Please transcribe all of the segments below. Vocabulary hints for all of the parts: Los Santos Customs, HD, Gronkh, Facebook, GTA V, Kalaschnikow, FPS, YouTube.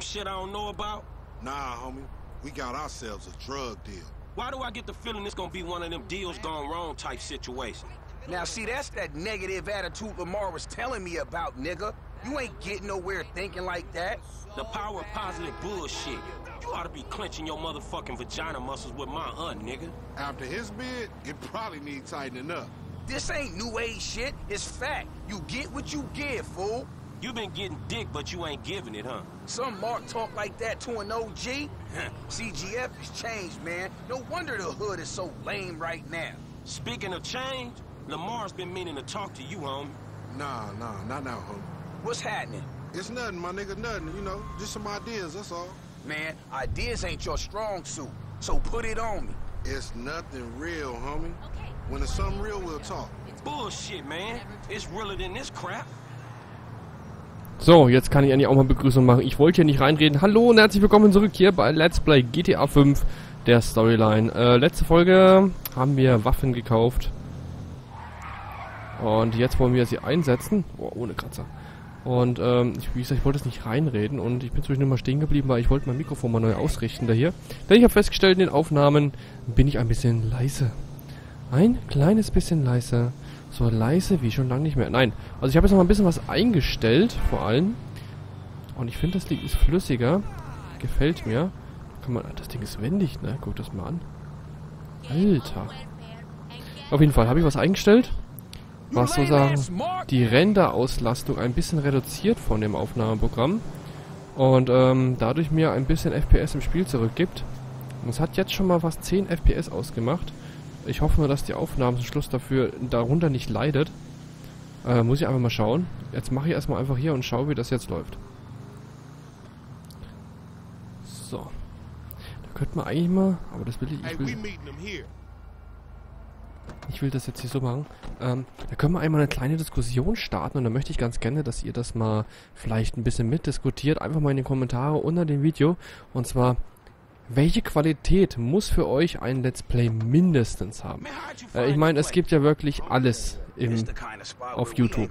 shit I don't know about? Nah, homie. We got ourselves a drug deal. Why do I get the feeling it's gonna be one of them deals gone wrong type situation? Now, see, that's that negative attitude Lamar was telling me about, nigga. You ain't getting nowhere thinking like that. The power of positive bullshit. You ought to be clenching your motherfucking vagina muscles with my aunt, nigga. After his bid, it probably needs tightening up. This ain't new age shit. It's fact. You get what you give, fool. You been getting dick, but you ain't giving it, huh? Some Mark talk like that to an OG. CGF has changed, man. No wonder the hood is so lame right now. Speaking of change, Lamar's been meaning to talk to you, homie. Nah, not now, homie. What's happening? It's nothing, my nigga, nothing. You know, just some ideas, that's all. Man, ideas ain't your strong suit, so put it on me. It's nothing real, homie. Okay. When it's something real, we'll talk. Bullshit, man. It's realer than this crap. So, jetzt kann ich eigentlich auch mal Begrüßung machen. Ich wollte hier nicht reinreden. Hallo und herzlich willkommen zurück hier bei Let's Play GTA 5, der Storyline. Letzte Folge haben wir Waffen gekauft. Und jetzt wollen wir sie einsetzen. Boah, ohne Kratzer. Und wie gesagt, ich wollte es nicht reinreden und ich bin zwischendurch mal stehen geblieben, weil ich wollte mein Mikrofon mal neu ausrichten da hier. Denn ich habe festgestellt, in den Aufnahmen bin ich ein bisschen leise. Ein kleines bisschen leiser. So leise wie schon lange nicht mehr. Nein, also ich habe jetzt noch mal ein bisschen was eingestellt, vor allem. Und ich finde, das Ding ist flüssiger. Gefällt mir. Kann man, das Ding ist wendig, ne? Guck das mal an. Alter. Auf jeden Fall habe ich was eingestellt, was sozusagen die Renderauslastung ein bisschen reduziert von dem Aufnahmeprogramm. Und dadurch mir ein bisschen FPS im Spiel zurückgibt. Und es hat jetzt schon mal fast 10 FPS ausgemacht. Ich hoffe nur, dass die Aufnahme zum Schluss darunter nicht leidet. Muss ich einfach mal schauen. Jetzt mache ich erstmal einfach hier und schaue, wie das jetzt läuft. So. Da könnte man eigentlich mal... Aber das will ich... Ich will das jetzt hier so machen. Da können wir einmal eine kleine Diskussion starten. Und da möchte ich ganz gerne, dass ihr das mal vielleicht ein bisschen mitdiskutiert. Einfach mal in die Kommentare unter dem Video. Und zwar... Welche Qualität muss für euch ein Let's Play mindestens haben? Ich meine, es gibt ja wirklich alles auf YouTube.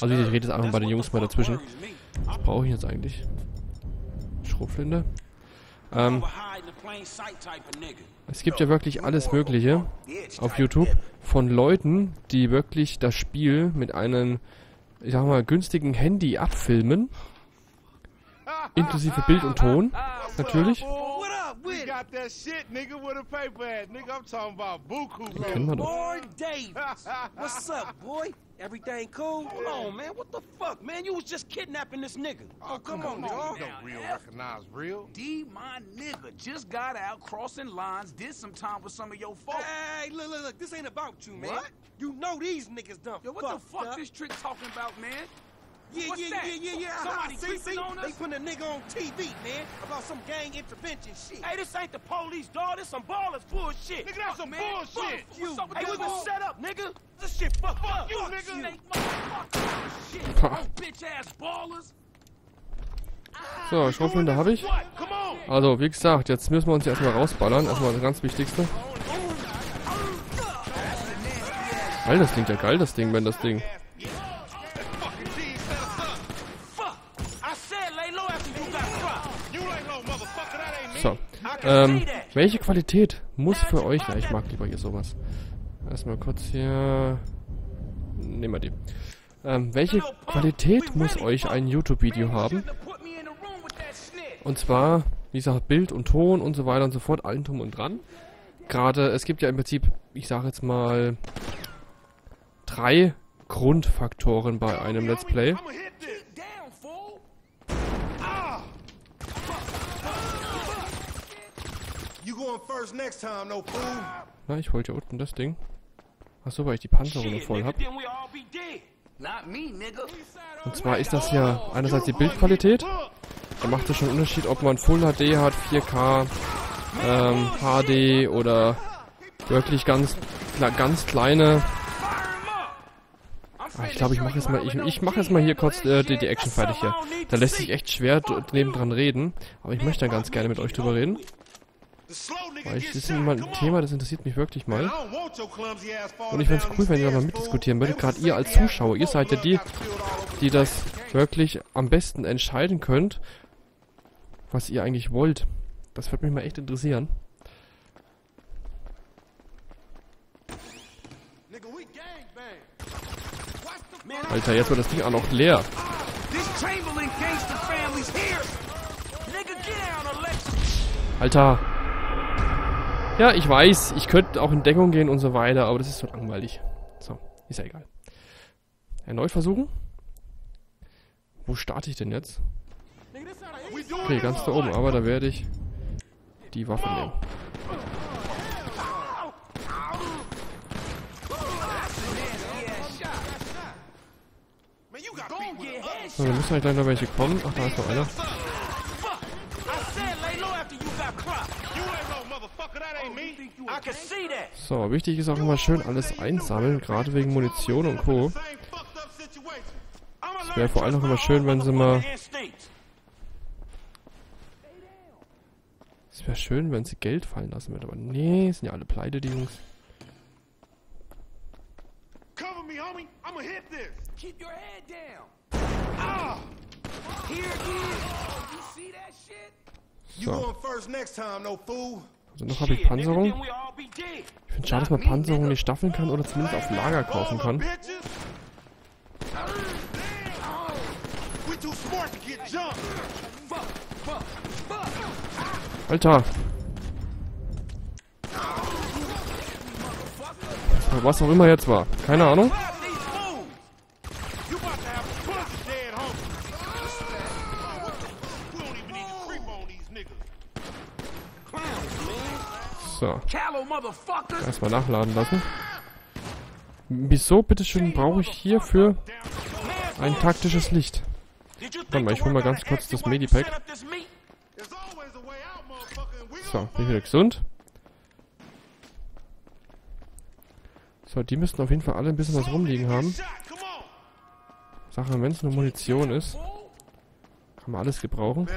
Also ich rede jetzt einfach bei den Jungs mal dazwischen. Was brauche ich jetzt eigentlich? Schrotflinte. Es gibt ja wirklich alles Mögliche auf YouTube von Leuten, die wirklich das Spiel mit einem, ich sag mal, günstigen Handy abfilmen. Inklusive Bild und Ton, natürlich. They put a nigga on TV, man, about some gang intervention shit. Hey, this ain't the police, dog. This some ballers bullshit. Nigga, that's some bullshit. You. Hey, we been set up, nigga. This shit fuck you, nigga. Fuck bitch ass ballers. So, Schrotflinte habe ich. Also, wie gesagt, jetzt müssen wir uns erstmal rausballern. Erstmal das ganz Wichtigste. Geil, das klingt ja geil, das Ding, wenn das Ding... So, welche Qualität muss für euch... Na, ich mag lieber hier sowas. Erstmal kurz hier... Nehmen wir die. Welche Qualität muss euch ein YouTube-Video haben? Und zwar, wie gesagt, Bild und Ton und so weiter und so fort, allen drum und dran. Gerade, es gibt ja im Prinzip, ich sage jetzt mal, 3 Grundfaktoren bei einem Let's Play. Na, ich wollte hier unten das Ding. Achso, weil ich die Panzerung noch voll habe. Und zwar ist das ja einerseits die Bildqualität. Da macht es schon einen Unterschied, ob man Full HD hat, 4K, HD oder wirklich ganz kleine... Ich glaube, ich mache jetzt mal, ich mache jetzt mal hier kurz die Action fertig hier. Da lässt sich echt schwer nebendran reden. Aber ich möchte dann ganz gerne mit euch drüber reden. Weil das ist immer ein Thema, das interessiert mich wirklich mal. Und ich fände es cool, wenn ihr da mal mitdiskutieren würdet. Gerade ihr als Zuschauer, ihr seid ja die, die das wirklich am besten entscheiden könnt, was ihr eigentlich wollt. Das wird mich mal echt interessieren. Alter, jetzt wird das Ding auch noch leer. Alter. Ja, ich weiß, ich könnte auch in Deckung gehen und so weiter, aber das ist so langweilig. So, ist ja egal. Erneut versuchen. Wo starte ich denn jetzt? Okay, ganz da oben, aber da werde ich die Waffe nehmen. So, wir müssen halt gleich noch welche kommen. Ach, da ist noch einer. So, wichtig ist auch immer schön alles einsammeln, gerade wegen Munition und Co. Es wäre vor allem auch immer schön, wenn sie mal... Es wäre schön, wenn sie Geld fallen lassen würden, aber nee, sind ja alle pleite, die Jungs. So. Also noch habe ich Panzerung. Ich finde schade, dass man Panzerung nicht staffeln kann oder zumindest auf Lager kaufen kann. Alter! Was auch immer jetzt war. Keine Ahnung. So. Erstmal nachladen lassen. Wieso, bitteschön, brauche ich hierfür ein taktisches Licht? Warte mal, ich hole mal ganz kurz das Medipack. So, bin ich wieder gesund. So, die müssten auf jeden Fall alle ein bisschen was rumliegen haben. Sache, wenn es nur Munition ist, kann man alles gebrauchen.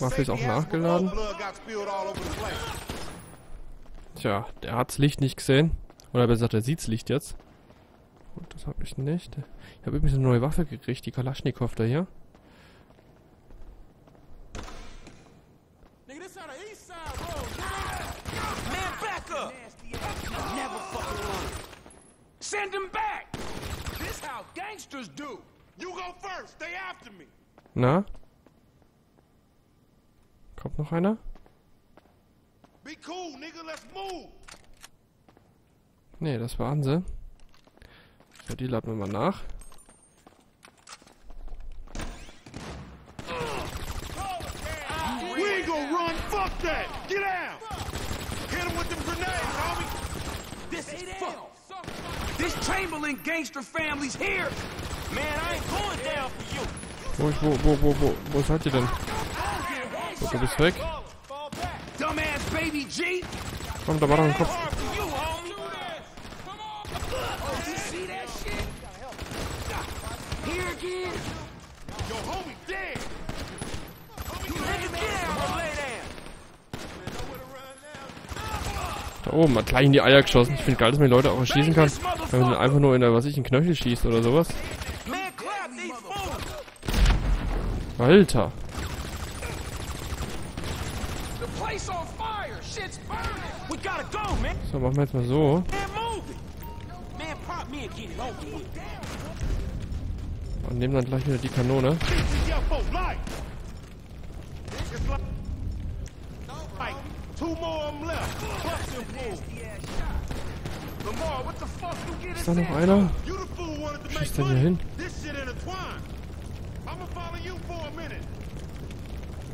Waffe ist auch nachgeladen. Tja, der hat's Licht nicht gesehen. Oder besser gesagt, der sieht's Licht jetzt. Gut, das habe ich nicht. Ich habe übrigens eine neue Waffe gekriegt, die Kalaschnikow da hier. Na? Kommt noch einer? Nee, das waren sie. So, die laden wir mal nach. Wo seid ihr denn? So, du bist weg. Komm, da war doch ein Kopf. Da oben hat gleich in die Eier geschossen. Ich finde geil, dass man die Leute auch erschießen kann, wenn man einfach nur in der, was ich, in Knöchel schießt oder sowas. Alter. So, machen wir jetzt mal so. Und nehmen dann gleich wieder die Kanone. Ist da noch einer? Schießt denn hier hin?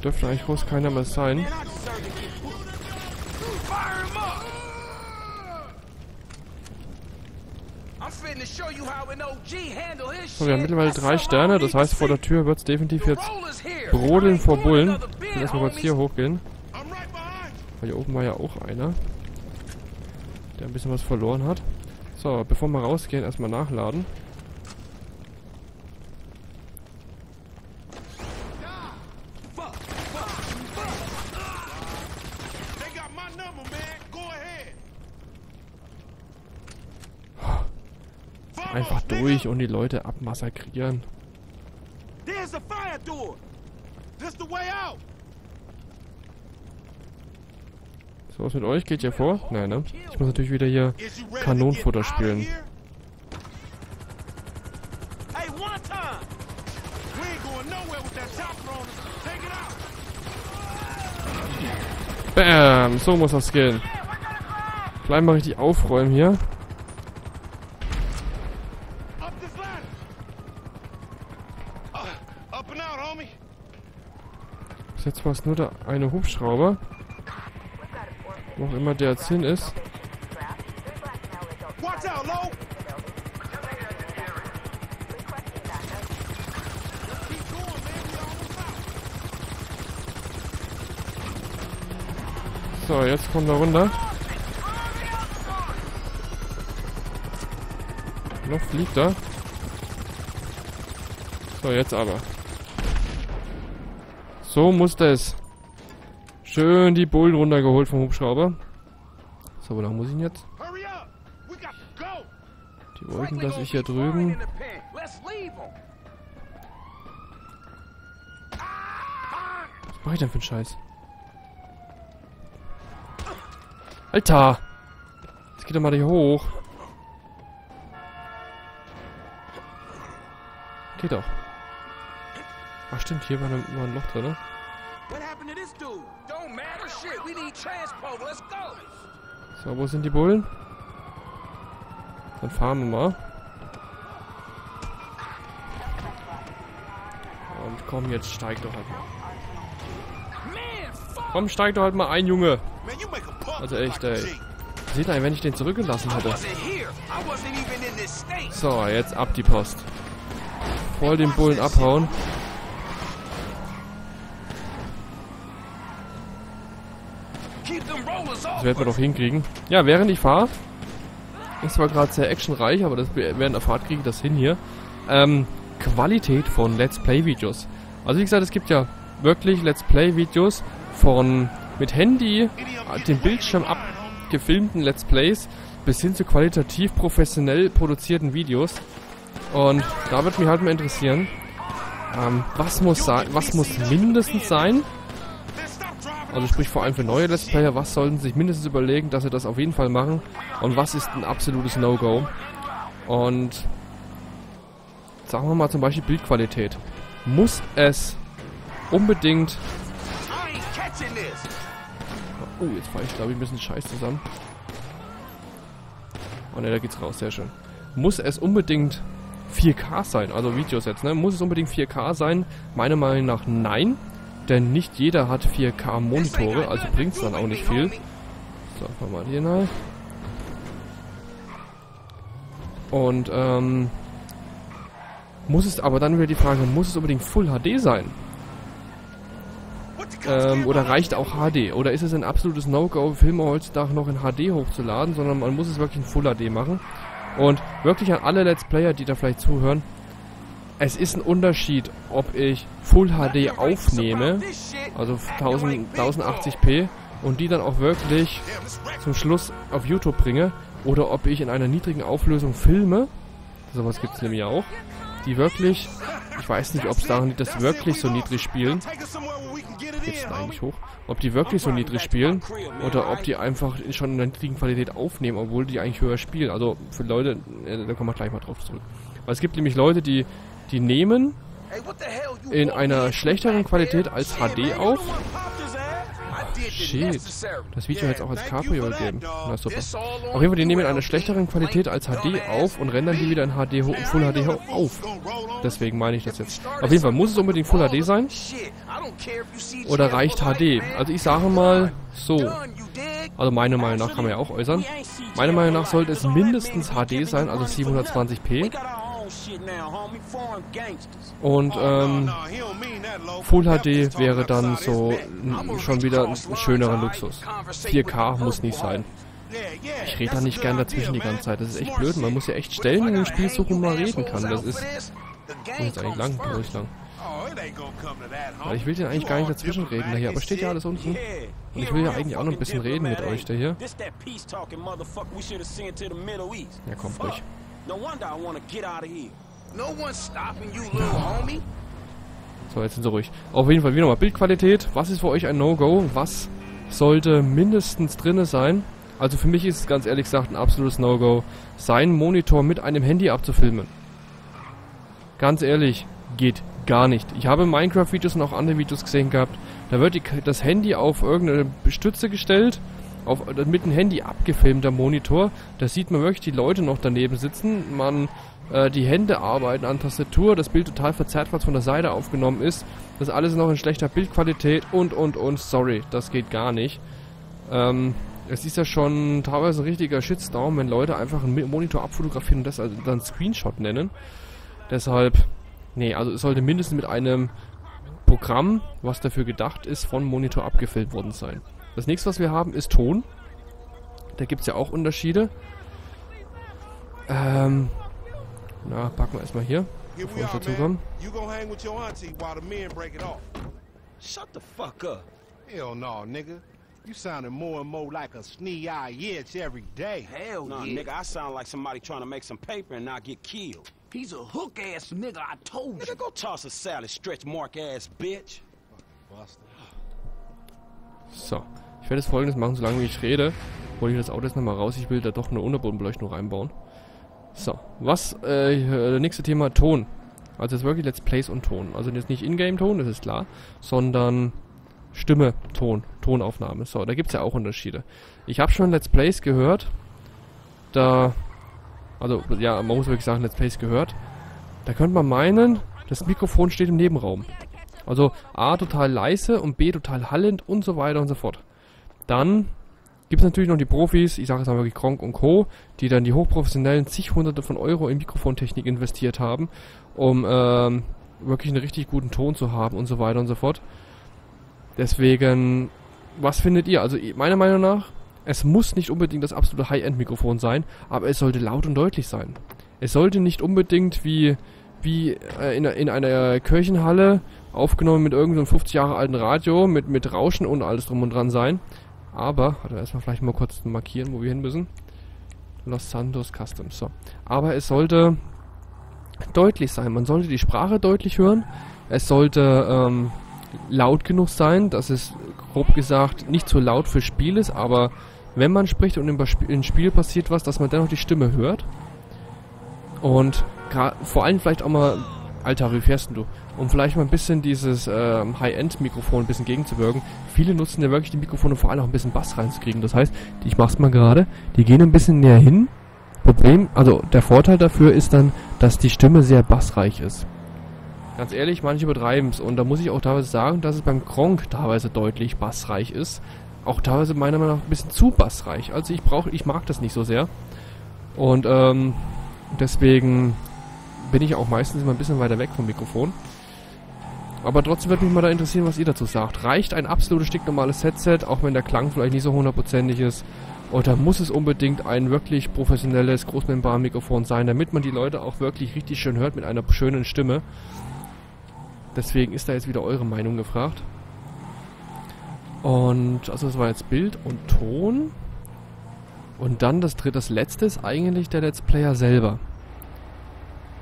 Dürfte eigentlich groß keiner mehr sein. So, wir haben mittlerweile 3 Sterne, das heißt, vor der Tür wird es definitiv jetzt brodeln vor Bullen. Ich will erstmal kurz hier hochgehen. Weil hier oben war ja auch einer, der ein bisschen was verloren hat. So, bevor wir rausgehen, erstmal nachladen. Einfach durch und die Leute abmassakrieren. There's a fire door. This the way out. So, was mit euch? Geht ihr vor? Nein, ne? Ich muss natürlich wieder hier Kanonenfutter spielen. Bam! So muss das gehen. Gleich mal richtig aufräumen hier. Bis jetzt war es nur der eine Hubschrauber. Wo auch immer der jetzt hin ist. So, jetzt kommt er runter. Noch fliegt er. So, jetzt aber. So muss das. Schön die Bullen runtergeholt vom Hubschrauber. So, wo lang muss ich ihn jetzt? Die wollten, dass ich hier drüben... Was mache ich denn für einen Scheiß? Alter! Jetzt geht er mal hier hoch. Geht doch. Ach stimmt, hier war ein Loch drin, ne? So, wo sind die Bullen? Dann fahren wir mal. Und komm, jetzt steig doch halt mal. Komm, steig doch halt mal ein, Junge. Also echt, ey. Seht ihr, wenn ich den zurückgelassen hätte. So, jetzt ab die Post. Voll den Bullen abhauen. Das werden wir doch hinkriegen. Ja, während ich fahre. Ist zwar gerade sehr actionreich, aber das, während der Fahrt kriege ich das hin hier. Qualität von Let's Play Videos. Also wie gesagt, es gibt ja wirklich Let's Play Videos von... mit Handy, dem Bildschirm abgefilmten Let's Plays bis hin zu qualitativ professionell produzierten Videos. Und da wird mich halt mal interessieren, was muss mindestens sein? Also sprich vor allem für neue Let's Player, was sollten sich mindestens überlegen, dass sie das auf jeden Fall machen? Und was ist ein absolutes No-Go? Und sagen wir mal zum Beispiel Bildqualität. Muss es unbedingt... Oh, jetzt fahre ich, glaube ich, ein bisschen Scheiß zusammen. Oh ne, da geht's raus, sehr schön. Muss es unbedingt 4K sein, also Videos jetzt, ne? Muss es unbedingt 4K sein? Meiner Meinung nach nein, denn nicht jeder hat 4K-Monitore, also bringt's dann auch nicht viel. So, fahren wir mal hier rein. Und, muss es aber dann wieder die Frage, muss es unbedingt Full HD sein? Oder reicht auch HD? Oder ist es ein absolutes No-Go, Filme heutzutage noch in HD hochzuladen, sondern man muss es wirklich in Full HD machen? Und wirklich an alle Let's Player, die da vielleicht zuhören, es ist ein Unterschied, ob ich Full HD aufnehme, also 1080p, und die dann auch wirklich zum Schluss auf YouTube bringe, oder ob ich in einer niedrigen Auflösung filme, sowas gibt es nämlich auch, die wirklich, ich weiß nicht, ob es daran liegt, dass die wirklich so niedrig spielen, eigentlich hoch, ob die wirklich so niedrig spielen oder ob die einfach schon in der niedrigen Qualität aufnehmen, obwohl die eigentlich höher spielen. Also für Leute, da kommen wir gleich mal drauf zurück. Weil es gibt nämlich Leute, die nehmen in einer schlechteren Qualität als HD auf. Oh, shit. Das Video hat jetzt auch als Cabrio gegeben. Na super. Auf jeden Fall, die nehmen in einer schlechteren Qualität als HD auf und rendern die wieder in HD hoch, Full HD auf. Deswegen meine ich das jetzt. Auf jeden Fall, muss es unbedingt Full HD sein? Oder reicht HD? Also ich sage mal so. Also meiner Meinung nach kann man ja auch äußern. Meiner Meinung nach sollte es mindestens HD sein, also 720p. Und Full HD wäre dann so schon wieder ein schönerer Luxus. 4K muss nicht sein. Ich rede da nicht gern dazwischen die ganze Zeit. Das ist echt blöd. Man muss ja echt Stellen in dem Spiel suchen, wo man reden kann. Das ist... Wo ist eigentlich lang? Wo ist lang? Weil ich will ja eigentlich gar nicht dazwischen reden, hier, aber steht ja alles unten. Und ich will ja eigentlich auch noch ein bisschen reden mit euch, der hier. Ja, komm, ruhig. No wonder I want to get out of here. No one's stopping you, little homie. So, jetzt sind sie ruhig. Auf jeden Fall wieder mal Bildqualität. Was ist für euch ein No-Go? Was sollte mindestens drin sein? Also für mich ist es ganz ehrlich gesagt ein absolutes No-Go, seinen Monitor mit einem Handy abzufilmen. Ganz ehrlich, geht gar nicht. Ich habe Minecraft-Videos und auch andere Videos gesehen gehabt. Da wird das Handy auf irgendeine Stütze gestellt, mit dem Handy abgefilmter Monitor. Da sieht man wirklich die Leute noch daneben sitzen. Man die Hände arbeiten an Tastatur, das Bild total verzerrt, was von der Seite aufgenommen ist. Das alles noch in schlechter Bildqualität und. Sorry, das geht gar nicht. Es ist ja schon teilweise ein richtiger Shitstorm, wenn Leute einfach einen Monitor abfotografieren und das also dann Screenshot nennen. Deshalb, nee, also es sollte mindestens mit einem Programm, was dafür gedacht ist, von Monitor abgefilmt worden sein. Das nächste, was wir haben, ist Ton. Da gibt es ja auch Unterschiede. Na, packen wir erstmal hier, bevor ich dazu komme. Shut the fuck up. Hell no, nigga. You sounding more and more like a snee-eye itch every day. Hell no, yeah. Nigga, I sound like somebody trying to make some paper and not get killed. He's a hook-ass nigga, I told you. Nigga, go toss a salad, stretch mark-ass bitch. So, ich werde jetzt Folgendes machen, solange wie ich rede. Hol ich das Auto jetzt nochmal raus, ich will da doch eine Unterbodenbeleuchtung reinbauen. So, was, das nächste Thema, Ton. Also jetzt wirklich Let's Plays und Ton. Also jetzt nicht Ingame-Ton, das ist klar, sondern Stimme, Ton, Tonaufnahme. So, da gibt es ja auch Unterschiede. Ich habe schon Let's Plays gehört. Also, ja, man muss wirklich sagen, Let's Plays gehört. Da könnte man meinen, das Mikrofon steht im Nebenraum. Also A, total leise und B, total hallend und so weiter und so fort. Dann gibt es natürlich noch die Profis, ich sage jetzt mal wirklich Gronkh und Co., die dann die hochprofessionellen zig Hunderte von Euro in Mikrofontechnik investiert haben, um wirklich einen richtig guten Ton zu haben und so weiter und so fort. Deswegen, was findet ihr? Also meiner Meinung nach, es muss nicht unbedingt das absolute High-End-Mikrofon sein, aber es sollte laut und deutlich sein. Es sollte nicht unbedingt wie in einer Kirchenhalle aufgenommen mit irgendeinem 50 Jahre alten Radio, mit Rauschen und alles drum und dran sein. Aber, also erstmal vielleicht mal kurz markieren, wo wir hin müssen. Los Santos Customs, so. Aber es sollte deutlich sein. Man sollte die Sprache deutlich hören. Es sollte laut genug sein, dass es grob gesagt nicht so laut für Spiel ist, aber wenn man spricht und im Spiel passiert was, dass man dennoch die Stimme hört. Und vor allem vielleicht auch mal, Alter, wie fährst denn du? Um vielleicht mal ein bisschen dieses High-End-Mikrofon ein bisschen gegenzuwirken. Viele nutzen ja wirklich die Mikrofone, vor allem auch ein bisschen Bass reinzukriegen. Das heißt, ich mach's mal gerade, die gehen ein bisschen näher hin. Also der Vorteil dafür ist dann, dass die Stimme sehr bassreich ist. Ganz ehrlich, manche übertreiben es. Und da muss ich auch teilweise sagen, dass es beim Gronkh teilweise deutlich bassreich ist. Auch teilweise meiner Meinung nach ein bisschen zu bassreich. Also ich mag das nicht so sehr. Und deswegen bin ich auch meistens immer ein bisschen weiter weg vom Mikrofon. Aber trotzdem würde mich mal da interessieren, was ihr dazu sagt. Reicht ein absolutes stinknormales Headset, auch wenn der Klang vielleicht nicht so hundertprozentig ist? Oder muss es unbedingt ein wirklich professionelles Großmembran-Mikrofon sein, damit man die Leute auch wirklich richtig schön hört mit einer schönen Stimme? Deswegen ist da jetzt wieder eure Meinung gefragt. Und also das war jetzt Bild und Ton. Und dann das letzte ist eigentlich der Let's Player selber.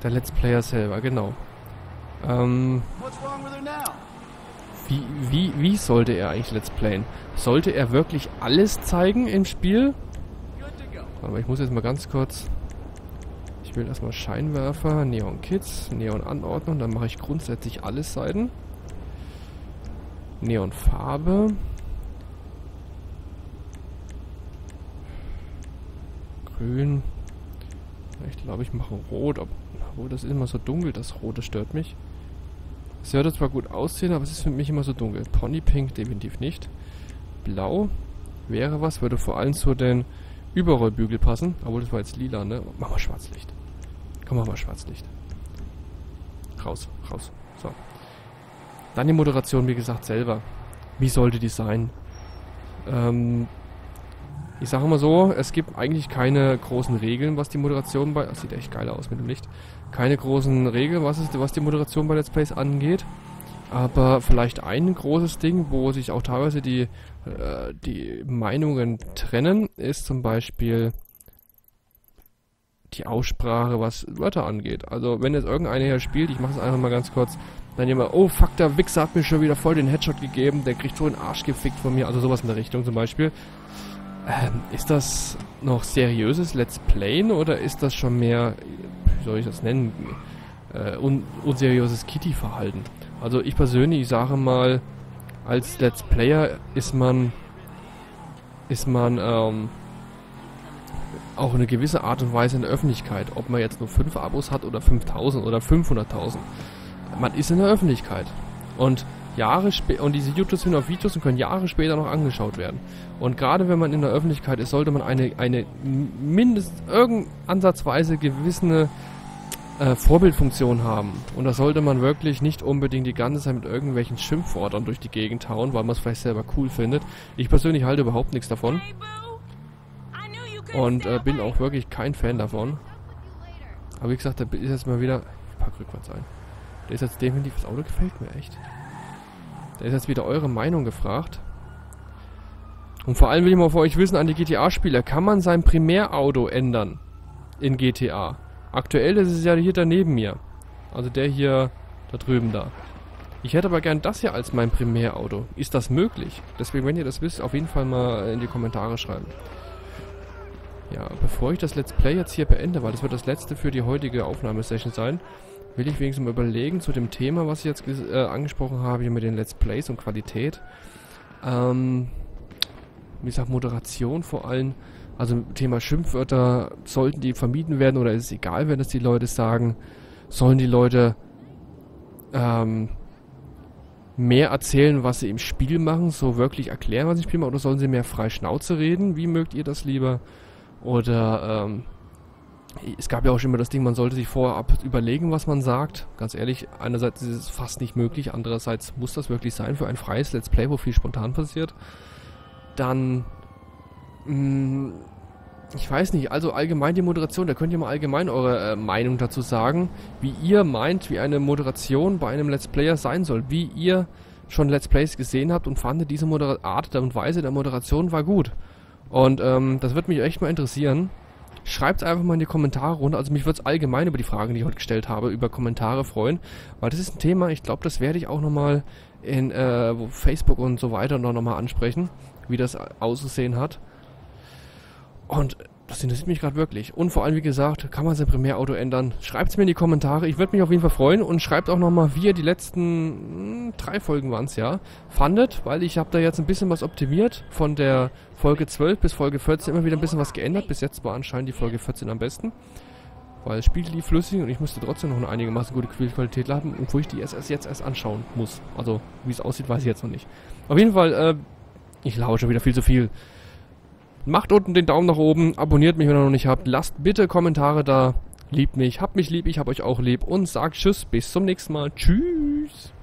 Der Let's Player selber, genau. Wie sollte er eigentlich Let's Playen? Sollte er wirklich alles zeigen im Spiel? Aber ich muss jetzt mal ganz kurz... Ich will erstmal Scheinwerfer, Neon Kids, Neon Anordnung, dann mache ich grundsätzlich alles Seiten. Neon Farbe. Grün. Ich glaube, ich mache Rot, obwohl das ist immer so dunkel, das Rote stört mich. Es sollte zwar gut aussehen, aber es ist für mich immer so dunkel. Pony Pink definitiv nicht. Blau wäre was, würde vor allem zu den Überrollbügel passen. Obwohl, das war jetzt lila, ne? Mach mal Schwarzlicht. Komm, mach mal Schwarzlicht. Raus, raus. So. Dann die Moderation, wie gesagt, selber. Wie sollte die sein? Ich sage mal so, es gibt eigentlich keine großen Regeln, was die Moderation bei... Das sieht echt geil aus mit dem Licht. Keine großen Regeln, was die Moderation bei Let's Plays angeht. Aber vielleicht ein großes Ding, wo sich auch teilweise die Meinungen trennen, ist zum Beispiel die Aussprache, was Wörter angeht. Also wenn jetzt irgendeiner hier spielt, ich mache es einfach mal ganz kurz, Dann jemand, oh fuck, der Wichser hat mir schon wieder voll den Headshot gegeben, der kriegt so einen Arsch gefickt von mir, also sowas in der Richtung zum Beispiel. Ist das noch seriöses Let's Playen oder ist das schon mehr, wie soll ich das nennen, unseriöses Kitty-Verhalten? Also ich persönlich, ich sage mal, als Let's Player ist man auch eine gewisse Art und Weise in der Öffentlichkeit, ob man jetzt nur 5 Abos hat oder 5000 oder 500.000. Man ist in der Öffentlichkeit und diese YouTubes sind auf Videos und können Jahre später noch angeschaut werden. Und gerade wenn man in der Öffentlichkeit ist, sollte man eine mindestens irgendeine ansatzweise gewisse Vorbildfunktion haben. Und das sollte man wirklich nicht unbedingt die ganze Zeit mit irgendwelchen Schimpfworten durch die Gegend hauen, weil man es vielleicht selber cool findet. Ich persönlich halte überhaupt nichts davon und bin auch wirklich kein Fan davon. Aber wie gesagt, da ist jetzt mal wieder... Ich pack rückwärts ein. Der ist jetzt definitiv... Das Auto gefällt mir echt. Da ist jetzt wieder eure Meinung gefragt. Und vor allem will ich mal von euch wissen, an die GTA-Spieler, kann man sein Primärauto ändern in GTA? Aktuell ist es ja hier daneben mir. Also der hier, da drüben da. Ich hätte aber gern das hier als mein Primärauto. Ist das möglich? Deswegen, wenn ihr das wisst, auf jeden Fall mal in die Kommentare schreiben. Ja, bevor ich das Let's Play jetzt hier beende, weil das wird das letzte für die heutige Aufnahmesession sein, will ich wenigstens mal überlegen zu dem Thema, was ich jetzt angesprochen habe, hier mit den Let's Plays und Qualität. Wie gesagt, Moderation vor allem, also Thema Schimpfwörter, sollten die vermieden werden oder ist es egal, wenn das die Leute sagen? Sollen die Leute mehr erzählen, was sie im Spiel machen, so wirklich erklären, was sie im Spiel machen, oder sollen sie mehr frei Schnauze reden? Wie mögt ihr das lieber? Oder, es gab ja auch schon immer das Ding, man sollte sich vorab überlegen, was man sagt. Ganz ehrlich, einerseits ist es fast nicht möglich, andererseits muss das wirklich sein für ein freies Let's Play, wo viel spontan passiert. Dann, ich weiß nicht, also allgemein die Moderation, da könnt ihr mal allgemein eure Meinung dazu sagen, wie ihr meint, wie eine Moderation bei einem Let's Player sein soll, wie ihr schon Let's Plays gesehen habt und fandet, diese Art und Weise der Moderation war gut. Und das wird mich echt mal interessieren. Schreibt einfach mal in die Kommentare runter. Also mich würde es allgemein über die Fragen, die ich heute gestellt habe, über Kommentare freuen. Weil das ist ein Thema, ich glaube, das werde ich auch nochmal in Facebook und so weiter nochmal ansprechen, wie das ausgesehen hat. Und das interessiert mich gerade wirklich. Und vor allem, wie gesagt, kann man sein Primärauto ändern? Schreibt es mir in die Kommentare. Ich würde mich auf jeden Fall freuen. Und schreibt auch nochmal, wie ihr die letzten 3 Folgen waren es ja, fandet. Weil ich habe da jetzt ein bisschen was optimiert von der... Folge 12 bis Folge 14 immer wieder ein bisschen was geändert. Bis jetzt war anscheinend die Folge 14 am besten. Weil das Spiel lief flüssig und ich musste trotzdem noch eine einigermaßen gute Qualität haben, obwohl ich die SS jetzt erst anschauen muss. Also, wie es aussieht, weiß ich jetzt noch nicht. Auf jeden Fall, ich lausche schon wieder viel zu viel. Macht unten den Daumen nach oben, abonniert mich, wenn ihr noch nicht habt. Lasst bitte Kommentare da. Liebt mich, habt mich lieb, ich hab euch auch lieb. Und sagt Tschüss, bis zum nächsten Mal. Tschüss.